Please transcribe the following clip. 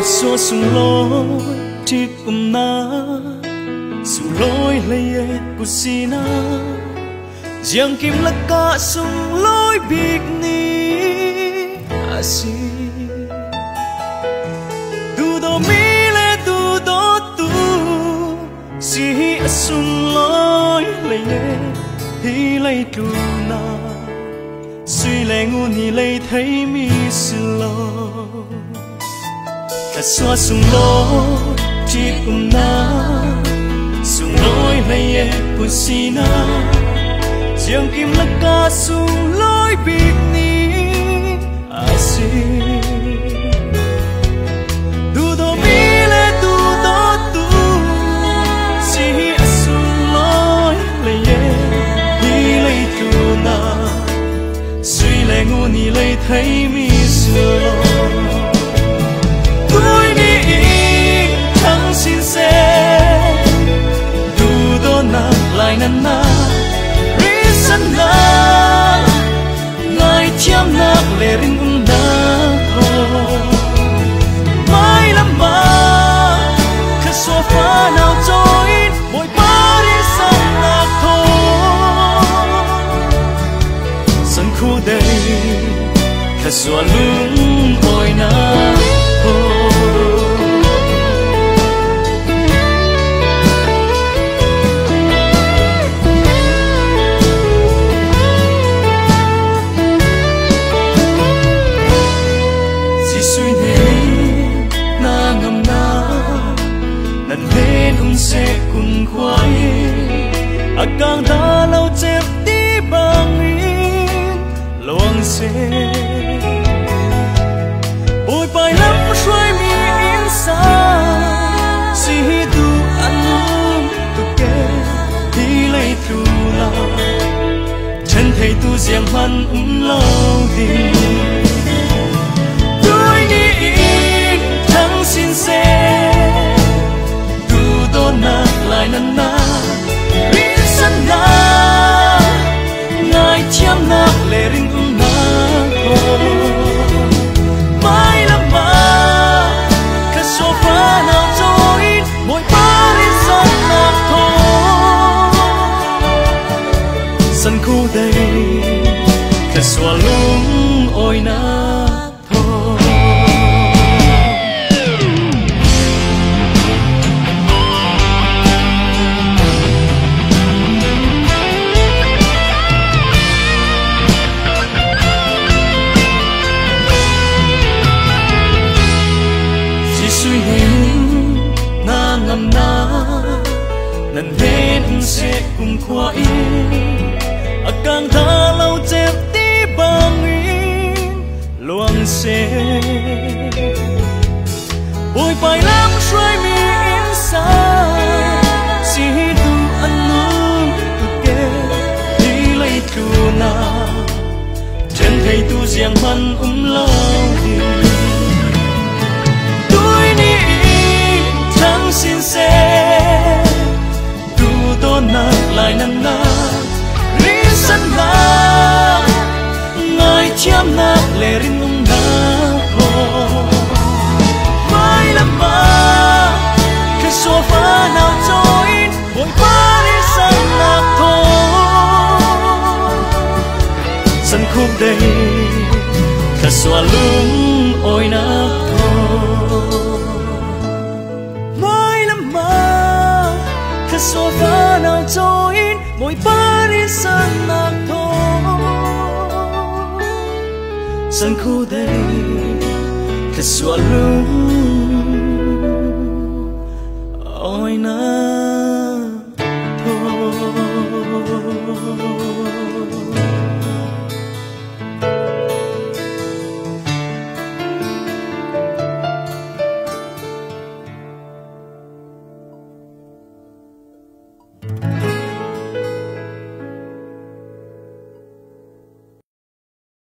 thật so sung loi ti kum na sung loi lay kusina giang kim laka sung loi big ni asi du do mi le du do tu si sung loi lay hi lay tu na suy lay ngun hi lay thấy mi sung loi ta xóa sung lối chỉ cùng na sung lối này em buồn xin na giang kim lắc ca sung lối biệt ni ai xin du do mi le du do tu si sung lối này em đi lấy tu na suy lệ ngu ni lấy thấy mi xưa chăm nát lệ rin ung nát mai lắm mà khát xóa phá nào trôi mỗi ba đi sang nát thôi sân khu đây khát xóa lúng bồi nát à càng đã lâu chép đi bằng yên loang xe ôi bài lắm xoay mi yên xa si tu ăn luôn tu kê đi lấy tu lao chân thấy tu giang hoan ung lâu đi tôi đi yên thắng xin xe tu đô nát lại năn na ngài chăm nát lệ rin ung nát mãi lắm mà khát số phá nào trôi mỗi ba đi giọt nát thôi sân khu đây khát xóa lúng ôi nát lần đến sẽ cùng khoa y à càng đã lâu chép tí bằng y loang xe ôi bài lắm xoay mi yên xa si tu ăn luôn tu kê đi lấy tu na chân thấy tu giang hoan lâu thì tôi đi thắng xin xe nát lại năn nã rí sân la ngài chăm nát lệ rin ung nát mãi lắm mà khát xóa phá nào trôi vội vã đi sang nát thôi sân khúc đây khát xóa lúng ôi nát xóa phá nào trôi mỗi ba đi sang nát thôi sân khu đây thật xóa lúng